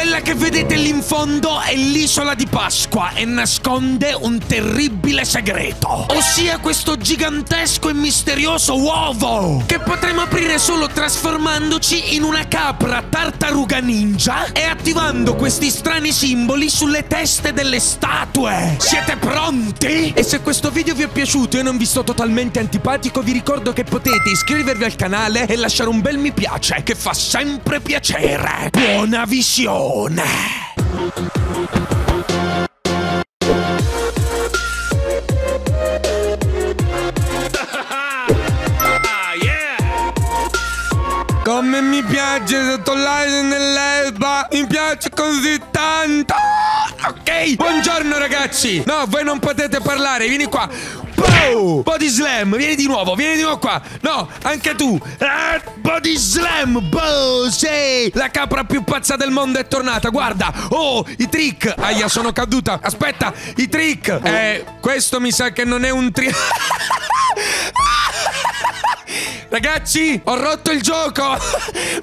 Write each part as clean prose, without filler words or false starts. Quella che vedete lì in fondo è l'isola di Pasqua e nasconde un terribile segreto, ossia questo gigantesco e misterioso uovo che potremo aprire solo trasformandoci in una capra tartaruga ninja e attivando questi strani simboli sulle teste delle statue. Siete pronti? E se questo video vi è piaciuto e non vi sto totalmente antipatico, vi ricordo che potete iscrivervi al canale e lasciare un bel mi piace, che fa sempre piacere. Buona visione! Come mi piace sottolineare nell'erba, mi piace così tanto. Ok, buongiorno ragazzi. No, voi non potete parlare, vieni qua. Bow! Body slam, vieni di nuovo qua. No, anche tu. Body slam, bow, sì. La capra più pazza del mondo è tornata, guarda. Oh, i trick. Aia, sono caduta. Aspetta, i trick. Questo mi sa che non è un trick. Ragazzi, ho rotto il gioco.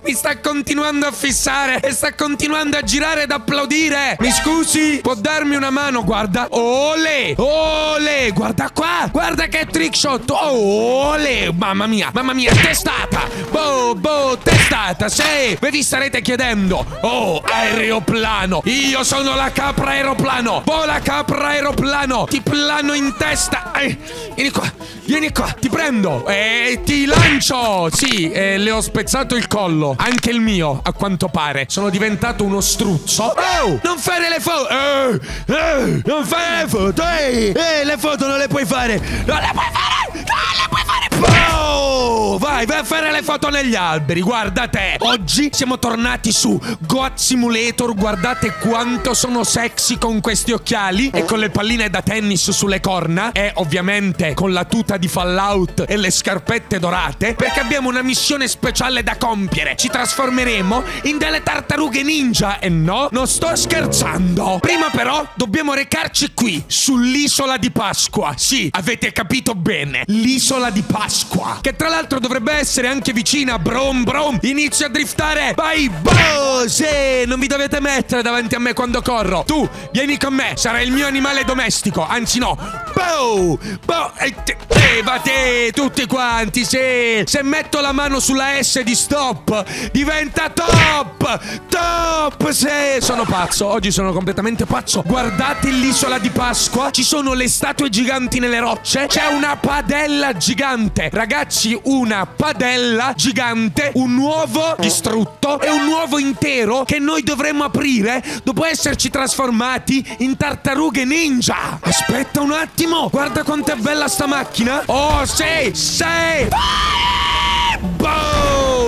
Mi sta continuando a fissare e sta continuando a girare ed applaudire. Mi scusi, può darmi una mano? Guarda. Ole, ole, guarda qua. Guarda che trick shot. Ole, mamma mia, testata. Boh, boh, testata. Sì, voi vi starete chiedendo: oh, aeroplano, io sono la capra aeroplano. Vola capra aeroplano, ti plano in testa. Vieni qua, ti prendo e ti lancio. Sì, le ho spezzato il collo. Anche il mio, a quanto pare. Sono diventato uno struzzo. Oh, non fare le foto. Non fare le foto. Le foto non le puoi fare. Non le puoi fare. Non le puoi fare. Oh, vai, vai a fare le foto negli alberi. Guardate. Oggi siamo tornati su Goat Simulator. Guardate quanto sono sexy con questi occhiali e con le palline da tennis sulle corna e ovviamente con la tuta di Fallout e le scarpette dorate, perché abbiamo una missione speciale da compiere. Ci trasformeremo in delle tartarughe ninja. E no, non sto scherzando. Prima però dobbiamo recarci qui, sull'isola di Pasqua. Sì, avete capito bene, l'isola di Pasqua, che tra l'altro dovrebbe essere anche vicina. Brom brom, inizio a driftare. Vai, boh, sì, non vi dovete mettere davanti a me quando corro. Tu, vieni con me, sarai il mio animale domestico. Anzi no, boh, boh, levate tutti quanti, sì. Se metto la mano sulla S di stop, diventa top. Top, se sono pazzo. Oggi sono completamente pazzo. Guardate l'isola di Pasqua. Ci sono le statue giganti nelle rocce. C'è una padella gigante. Ragazzi, una padella gigante. Un uovo distrutto e un uovo intero che noi dovremmo aprire dopo esserci trasformati in tartarughe ninja. Aspetta un attimo. Guarda quanto è bella sta macchina. Oh, sei, sei. Boh!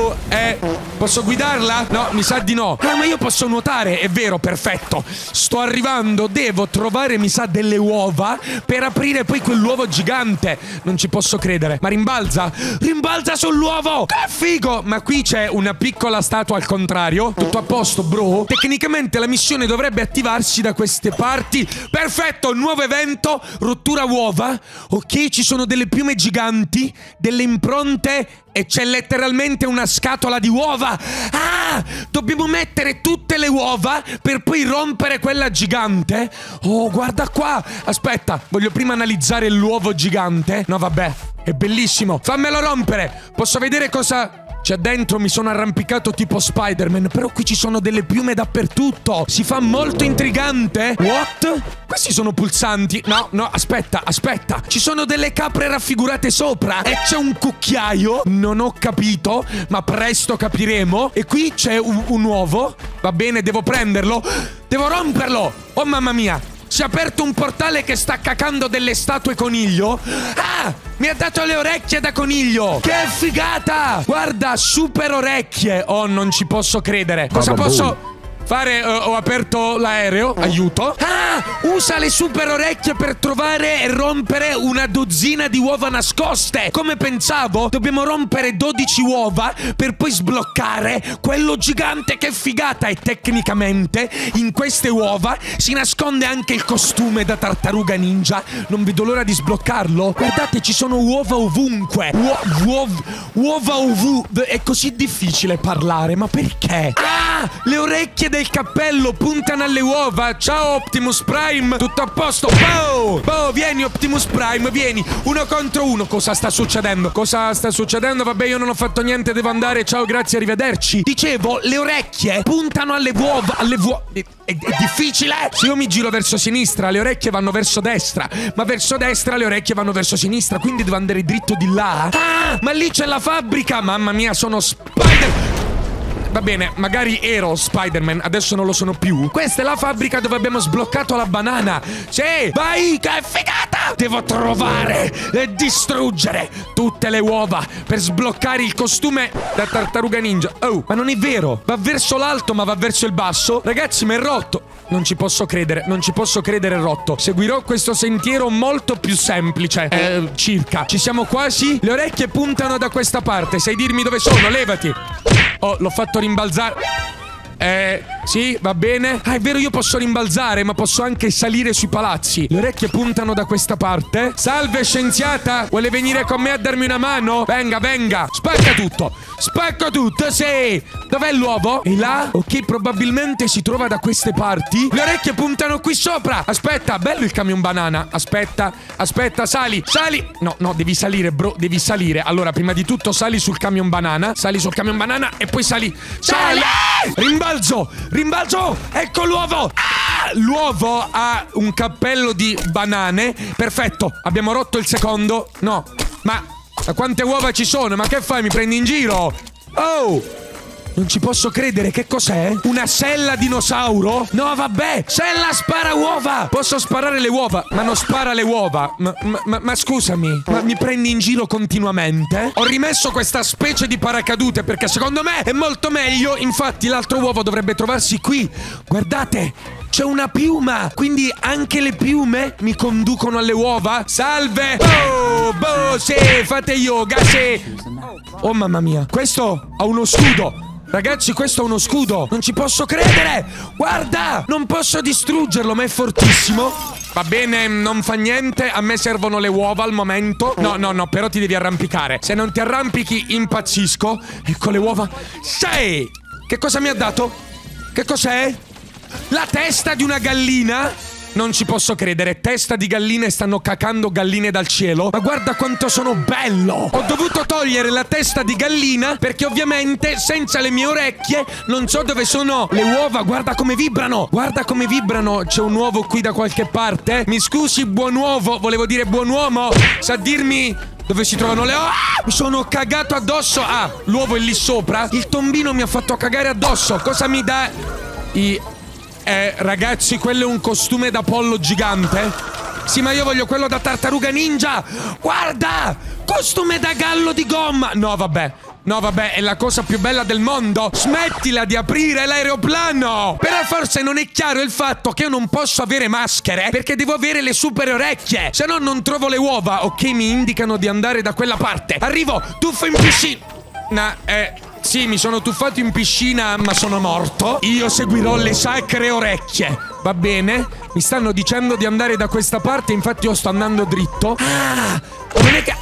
Posso guidarla? No, mi sa di no. Ah, ma io posso nuotare, è vero, perfetto. Sto arrivando, devo trovare, mi sa, delle uova per aprire poi quell'uovo gigante. Non ci posso credere. Ma rimbalza, rimbalza sull'uovo. Che figo! Ma qui c'è una piccola statua al contrario. Tutto a posto, bro. Tecnicamente la missione dovrebbe attivarsi da queste parti. Perfetto, nuovo evento, rottura uova. Ok, ci sono delle piume giganti, delle impronte e c'è letteralmente una scatola di uova. Ah, dobbiamo mettere tutte le uova per poi rompere quella gigante. Oh, guarda qua. Aspetta, voglio prima analizzare l'uovo gigante. No, vabbè, è bellissimo. Fammelo rompere. Posso vedere cosa... Cioè dentro mi sono arrampicato tipo Spider-Man. Però qui ci sono delle piume dappertutto. Si fa molto intrigante. What? Questi sono pulsanti. No, no, aspetta, aspetta. Ci sono delle capre raffigurate sopra e c'è un cucchiaio. Non ho capito, ma presto capiremo. E qui c'è un uovo. Va bene, devo prenderlo. Devo romperlo. Oh mamma mia, si è aperto un portale che sta cacando delle statue coniglio. Ah! Mi ha dato le orecchie da coniglio. Che figata! Guarda, super orecchie. Oh, non ci posso credere. Cosa posso fare? Ho aperto l'aereo. Aiuto. Ah, usa le super orecchie per trovare e rompere una dozzina di uova nascoste. Come pensavo, dobbiamo rompere 12 uova per poi sbloccare quello gigante. Che figata! E tecnicamente in queste uova si nasconde anche il costume da tartaruga ninja. Non vedo l'ora di sbloccarlo. Guardate, ci sono uova ovunque. Uova ovunque. È così difficile parlare, ma perché? Ah, le orecchie del il cappello, puntano alle uova. Ciao Optimus Prime, tutto a posto. Boh, boh, vieni Optimus Prime, vieni. Uno contro uno. Cosa sta succedendo? Cosa sta succedendo? Vabbè, io non ho fatto niente, devo andare. Ciao, grazie, arrivederci. Dicevo, le orecchie puntano alle uova. Alle uova. È difficile. Se io mi giro verso sinistra, le orecchie vanno verso destra. Ma verso destra le orecchie vanno verso sinistra. Quindi devo andare dritto di là. Ah, ma lì c'è la fabbrica. Mamma mia, sono Spider-Man. Va bene, magari ero Spider-Man, adesso non lo sono più. Questa è la fabbrica dove abbiamo sbloccato la banana. Sì, vai, che figata! Devo trovare e distruggere tutte le uova per sbloccare il costume da Tartaruga Ninja. Oh, ma non è vero, va verso l'alto ma va verso il basso. Ragazzi, mi è rotto. Non ci posso credere, non ci posso credere, rotto. Seguirò questo sentiero molto più semplice. Circa. Ci siamo quasi. Le orecchie puntano da questa parte. Sai dirmi dove sono, levati. Oh, l'ho fatto rimbalzare. Sì, va bene. Ah, è vero, io posso rimbalzare, ma posso anche salire sui palazzi. Le orecchie puntano da questa parte. Salve, scienziata. Vuole venire con me a darmi una mano? Venga, venga. Spacca tutto. Spacco tutto, sì. Dov'è l'uovo? E là? Ok, probabilmente si trova da queste parti. Le orecchie puntano qui sopra. Aspetta, bello il camion banana. Aspetta, aspetta, sali, sali. No, no, devi salire, bro, devi salire. Allora, prima di tutto sali sul camion banana. Sali sul camion banana e poi sali. Sali! Rimbalzo, rimbalzo, ecco l'uovo. Ah, l'uovo ha un cappello di banane. Perfetto, abbiamo rotto il secondo. No, ma quante uova ci sono? Ma che fai, mi prendi in giro? Oh, non ci posso credere, che cos'è? Una sella dinosauro? No, vabbè, sella spara uova. Posso sparare le uova, ma non spara le uova. Ma scusami, ma mi prendi in giro continuamente? Ho rimesso questa specie di paracadute perché secondo me è molto meglio. Infatti l'altro uovo dovrebbe trovarsi qui. Guardate, c'è una piuma, quindi anche le piume mi conducono alle uova. Salve. Boh, boh, sì, fate yoga, sì. Oh mamma mia, questo ha uno scudo. Ragazzi, questo è uno scudo. Non ci posso credere. Guarda, non posso distruggerlo, ma è fortissimo. Va bene, non fa niente. A me servono le uova al momento. No, no, no, però ti devi arrampicare. Se non ti arrampichi, impazzisco. Ecco le uova. Sei. Che cosa mi ha dato? Che cos'è? La testa di una gallina? Non ci posso credere. Testa di galline, stanno cacando galline dal cielo. Ma guarda quanto sono bello. Ho dovuto togliere la testa di gallina perché ovviamente senza le mie orecchie non so dove sono le uova. Guarda come vibrano, guarda come vibrano. C'è un uovo qui da qualche parte. Mi scusi, buon uovo, volevo dire buon uomo. Sa dirmi dove si trovano le uova? Mi sono cagato addosso. Ah, l'uovo è lì sopra. Il tombino mi ha fatto cagare addosso. Cosa mi dà i... ragazzi, quello è un costume da pollo gigante. Sì, ma io voglio quello da Tartaruga Ninja. Guarda, costume da gallo di gomma. No, vabbè. No, vabbè, è la cosa più bella del mondo. Smettila di aprire l'aeroplano. Però forse non è chiaro il fatto che io non posso avere maschere perché devo avere le super orecchie. Se no non trovo le uova. Ok, mi indicano di andare da quella parte. Arrivo, tuffo in piscina. Sì, mi sono tuffato in piscina, ma sono morto. Io seguirò le sacre orecchie. Va bene? Mi stanno dicendo di andare da questa parte, infatti io sto andando dritto. Ah! Non è che...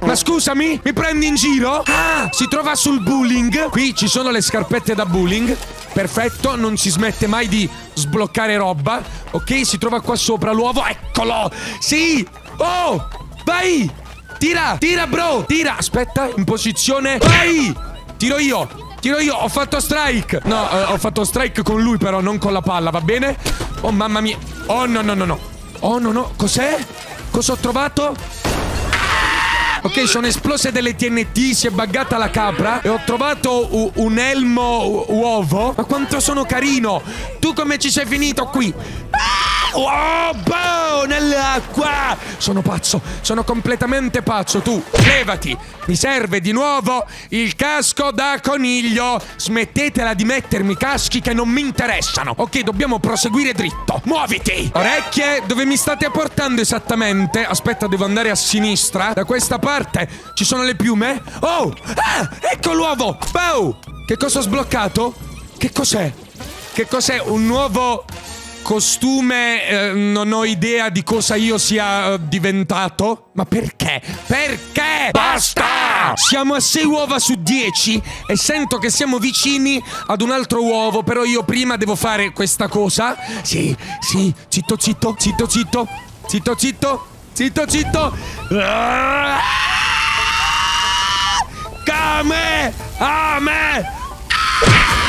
ma scusami, mi prendi in giro? Ah! Si trova sul bowling. Qui ci sono le scarpette da bowling. Perfetto, non si smette mai di sbloccare roba. Ok, si trova qua sopra l'uovo. Eccolo! Sì! Oh! Vai! Tira, tira bro, tira. Aspetta, in posizione. Vai. Tiro io, tiro io. Ho fatto strike. No, ho fatto strike con lui però, non con la palla, va bene? Oh mamma mia. Oh no, no, no, no. Oh no, no. Cos'è? Cosa ho trovato? Ok, sono esplose delle TNT. Si è buggata la capra. E ho trovato un elmo uovo. Ma quanto sono carino. Tu come ci sei finito qui? Oh, boh, nell'acqua. Sono pazzo, sono completamente pazzo. Tu, levati. Mi serve di nuovo il casco da coniglio. Smettetela di mettermi caschi che non mi interessano. Ok, dobbiamo proseguire dritto. Muoviti. Orecchie, dove mi state portando esattamente? Aspetta, devo andare a sinistra. Da questa parte ci sono le piume. Oh, ah, ecco l'uovo. Boh, che cosa ho sbloccato? Che cos'è? Che cos'è? Un nuovo... costume, non ho idea di cosa io sia diventato. Ma perché? Perché? Basta! Siamo a 6 uova su 10 e sento che siamo vicini ad un altro uovo. Però io prima devo fare questa cosa. Sì, sì, zitto, zitto, zitto, zitto, zitto, zitto, zitto, zitto. Kame! Ame!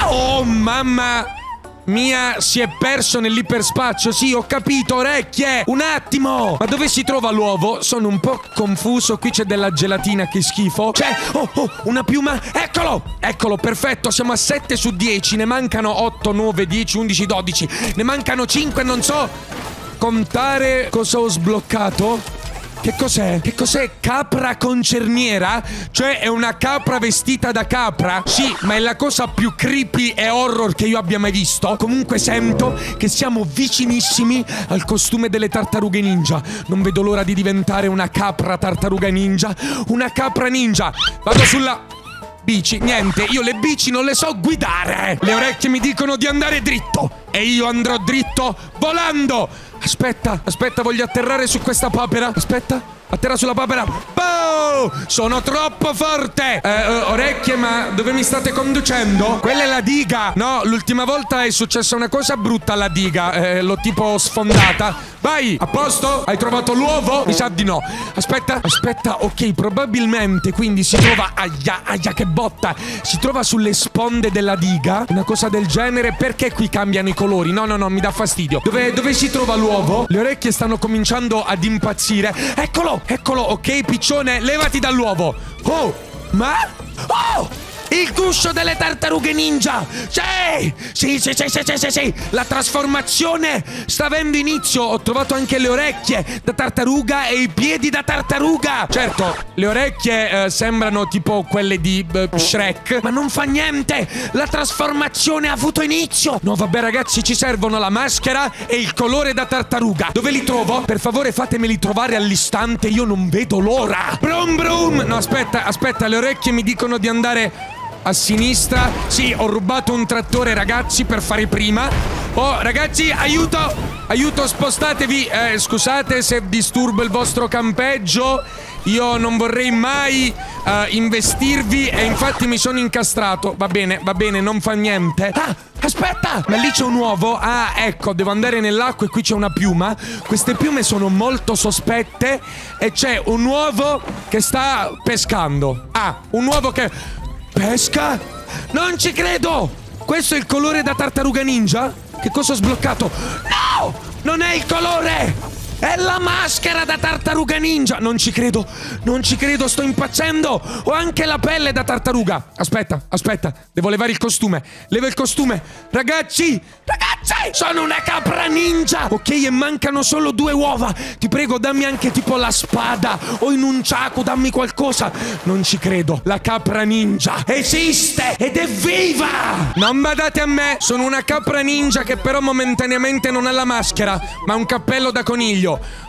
Oh, mamma mia, si è perso nell'iperspazio. Sì, ho capito, orecchie. Un attimo. Ma dove si trova l'uovo? Sono un po' confuso. Qui c'è della gelatina, che schifo. C'è, oh, oh, una piuma. Eccolo, eccolo, perfetto. Siamo a 7 su 10. Ne mancano 8, 9, 10, 11, 12. Ne mancano 5, non so contare cosa ho sbloccato. Che cos'è? Che cos'è? Capra concerniera? Cioè è una capra vestita da capra? Sì, ma è la cosa più creepy e horror che io abbia mai visto. Comunque sento che siamo vicinissimi al costume delle tartarughe ninja. Non vedo l'ora di diventare una capra tartaruga ninja. Una capra ninja. Vado sulla bici. Niente, io le bici non le so guidare. Le orecchie mi dicono di andare dritto e io andrò dritto volando. Aspetta, aspetta, voglio atterrare su questa papera. Aspetta, atterra sulla papera. Boh! Sono troppo forte. Orecchie, ma dove mi state conducendo? Quella è la diga. No, l'ultima volta è successa una cosa brutta alla diga. L'ho tipo sfondata. Vai, a posto? Hai trovato l'uovo? Mi sa di no. Aspetta, aspetta, ok, probabilmente quindi si trova... Aia, aia, che botta. Si trova sulle sponde della diga. Una cosa del genere. Perché qui cambiano i colori? No, no, no, mi dà fastidio. Dove si trova l'uovo? Le orecchie stanno cominciando ad impazzire. Eccolo, eccolo, ok, piccione, levati dall'uovo. Oh, ma... Oh, il guscio delle tartarughe ninja. Sì, sì, sì, sì, sì, sì, sì, sì. La trasformazione sta avendo inizio. Ho trovato anche le orecchie da tartaruga e i piedi da tartaruga. Certo, le orecchie sembrano tipo quelle di Shrek, ma non fa niente. La trasformazione ha avuto inizio. No, vabbè ragazzi, ci servono la maschera e il colore da tartaruga. Dove li trovo? Per favore fatemeli trovare all'istante, io non vedo l'ora. Brum brum. No, aspetta, aspetta, le orecchie mi dicono di andare... a sinistra. Sì, ho rubato un trattore, ragazzi, per fare prima. Oh, ragazzi, aiuto! Aiuto, spostatevi. Scusate se disturbo il vostro campeggio. Io non vorrei mai investirvi e infatti mi sono incastrato. Va bene, non fa niente. Ah, aspetta! Ma lì c'è un uovo. Ah, ecco, devo andare nell'acqua e qui c'è una piuma. Queste piume sono molto sospette e c'è un uovo che sta pescando. Ah, un uovo che... pesca? Non ci credo! Questo è il colore da tartaruga ninja? Che cosa ho sbloccato? No! Non è il colore! È la maschera da tartaruga ninja! Non ci credo! Non ci credo! Sto impazzendo! Ho anche la pelle da tartaruga! Aspetta, aspetta! Devo levare il costume! Levo il costume! Ragazzi! Ragazzi! Sono una capra ninja! Ok, e mancano solo 2 uova! Ti prego, dammi anche tipo la spada! O in un ciaco, dammi qualcosa! Non ci credo! La capra ninja esiste! Ed è viva! Non badate a me! Sono una capra ninja che però momentaneamente non ha la maschera, ma un cappello da coniglio!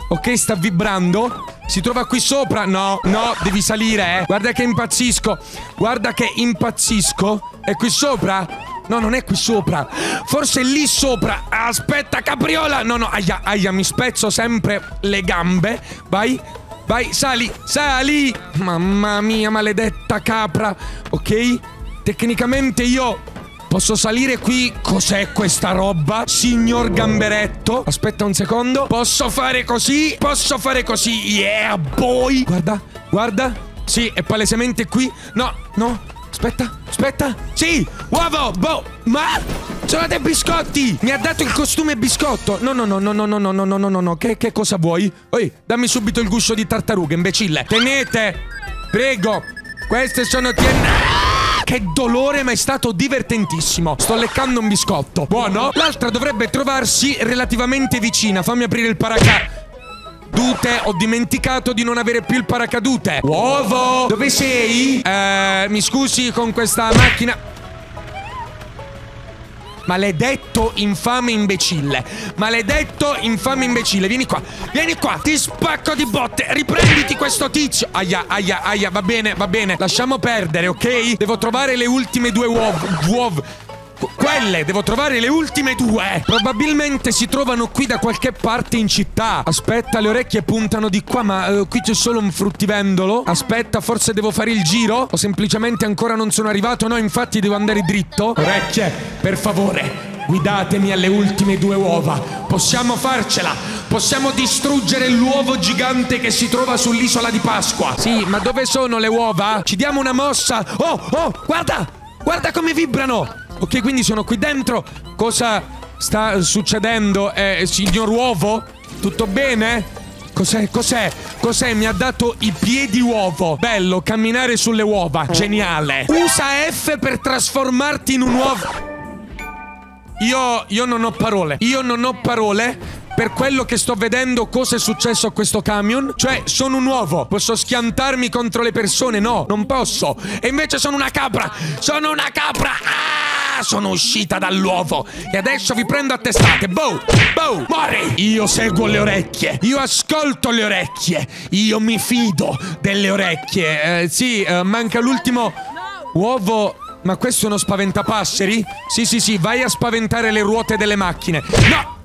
Ok, sta vibrando... Si trova qui sopra? No, no, devi salire, eh. Guarda che impazzisco. Guarda che impazzisco. È qui sopra? No, non è qui sopra. Forse è lì sopra. Aspetta, capriola. No, no, aia, aia, mi spezzo sempre le gambe. Vai, vai, sali, sali. Mamma mia, maledetta capra. Ok? Tecnicamente io posso salire qui? Cos'è questa roba? Signor Gamberetto. Aspetta un secondo. Posso fare così? Posso fare così? Yeah, boy. Guarda, guarda. Sì, è palesemente qui. No, no. Aspetta, aspetta. Sì, uovo, boh. Ma? Sono dei biscotti. Mi ha dato il costume biscotto. No, no, no, no, no, no, no, no, no, no, no. Che cosa vuoi? Oi, dammi subito il guscio di tartaruga, imbecille. Tenete. Prego. Queste sono... Che dolore, ma è stato divertentissimo. Sto leccando un biscotto. Buono? L'altra dovrebbe trovarsi relativamente vicina. Fammi aprire il paracadute. Ho dimenticato di non avere più il paracadute. Uovo! Dove sei? Mi scusi con questa macchina. Maledetto infame imbecille. Maledetto infame imbecille. Vieni qua. Vieni qua. Ti spacco di botte. Riprenditi questo tizio. Aia, aia, aia. Va bene, va bene. Lasciamo perdere, ok? Devo trovare le ultime 2 uova. quelle! Devo trovare le ultime due! Probabilmente si trovano qui da qualche parte in città. Aspetta, le orecchie puntano di qua, ma qui c'è solo un fruttivendolo. Aspetta, forse devo fare il giro? O semplicemente ancora non sono arrivato? No, infatti devo andare dritto. Orecchie, per favore, guidatemi alle ultime due uova. Possiamo farcela. Possiamo distruggere l'uovo gigante che si trova sull'isola di Pasqua. Sì, ma dove sono le uova? Ci diamo una mossa. Oh, guarda! Guarda come vibrano. Ok, quindi sono qui dentro. Cosa sta succedendo? Signor uovo? Tutto bene? Cos'è? Mi ha dato i piedi uovo. Bello, camminare sulle uova. Geniale. Usa F per trasformarti in un uovo. Io non ho parole. Io non ho parole per quello che sto vedendo. Cosa è successo a questo camion? Cioè, sono un uovo. Posso schiantarmi contro le persone? No, non posso. E invece sono una capra. Sono una capra. Ah, sono uscita dall'uovo. E adesso vi prendo a testate. Boh, boh, mori. Io seguo le orecchie. Io ascolto le orecchie. Io mi fido delle orecchie. Sì, manca l'ultimo uovo. Ma questo è uno spaventapasseri? Sì, vai a spaventare le ruote delle macchine. No!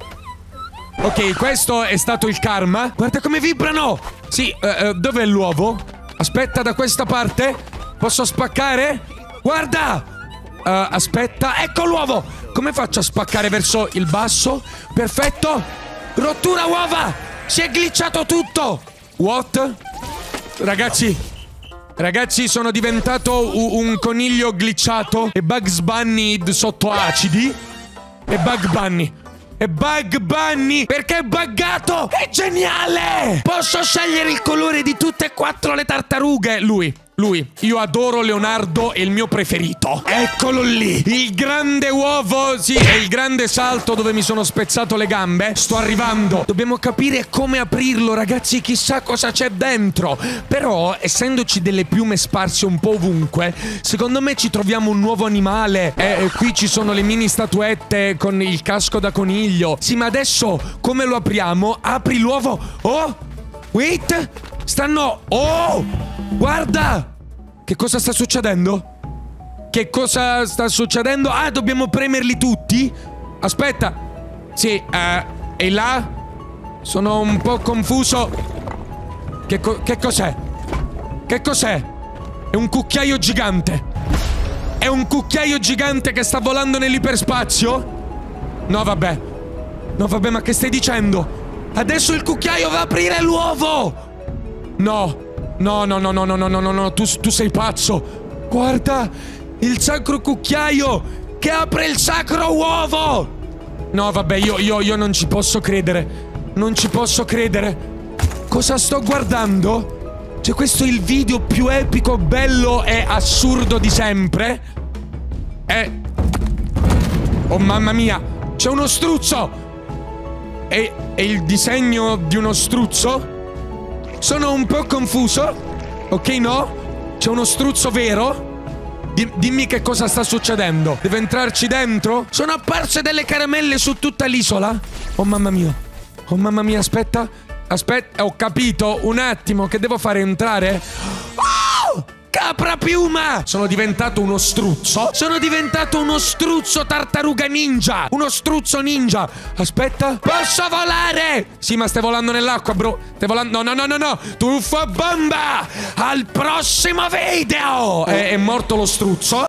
Ok, questo è stato il karma. Guarda come vibrano! Sì, dov'è l'uovo? Aspetta, da questa parte? Posso spaccare? Guarda! Aspetta, ecco l'uovo! Come faccio a spaccare verso il basso? Perfetto! Rottura uova! Si è glitchato tutto! What? Ragazzi, sono diventato un coniglio glitchato e Bugs Bunny sotto acidi. E Bug Bunny perché è buggato. È geniale! Posso scegliere il colore di tutte e quattro le tartarughe. Lui, io adoro Leonardo, è il mio preferito. Eccolo lì, il grande uovo. Sì, è il grande salto dove mi sono spezzato le gambe. Sto arrivando. Dobbiamo capire come aprirlo, ragazzi. Chissà cosa c'è dentro. Però, essendoci delle piume sparse un po' ovunque, secondo me ci troviamo un nuovo animale. Qui ci sono le mini statuette con il casco da coniglio. Sì, ma adesso come lo apriamo? Apri l'uovo. Oh, wait. Stanno... Oh! Guarda! Che cosa sta succedendo? Ah, dobbiamo premerli tutti? Aspetta. Sì, e là? Sono un po' confuso. Che cos'è? Che cos'è? È un cucchiaio gigante. È un cucchiaio gigante che sta volando nell'iperspazio? No, vabbè, ma che stai dicendo? Adesso il cucchiaio va a aprire l'uovo! No, tu sei pazzo. Guarda, il sacro cucchiaio che apre il sacro uovo. No, vabbè, io non ci posso credere. Cosa sto guardando? Cioè, questo è il video più epico, bello e assurdo di sempre. Oh, mamma mia, c'è uno struzzo. È il disegno di uno struzzo? Sono un po' confuso. Ok, no? C'è uno struzzo vero? Dimmi che cosa sta succedendo. Devo entrarci dentro? Sono apparse delle caramelle su tutta l'isola? Oh mamma mia, aspetta, ho capito. Un attimo, che devo fare? Entrare? Oh! Capra piuma! Sono diventato uno struzzo tartaruga ninja! Uno struzzo ninja! Aspetta! Posso volare! Sì, ma stai volando nell'acqua, bro! Stai volando... No! Tuffa bomba! Al prossimo video! È morto lo struzzo?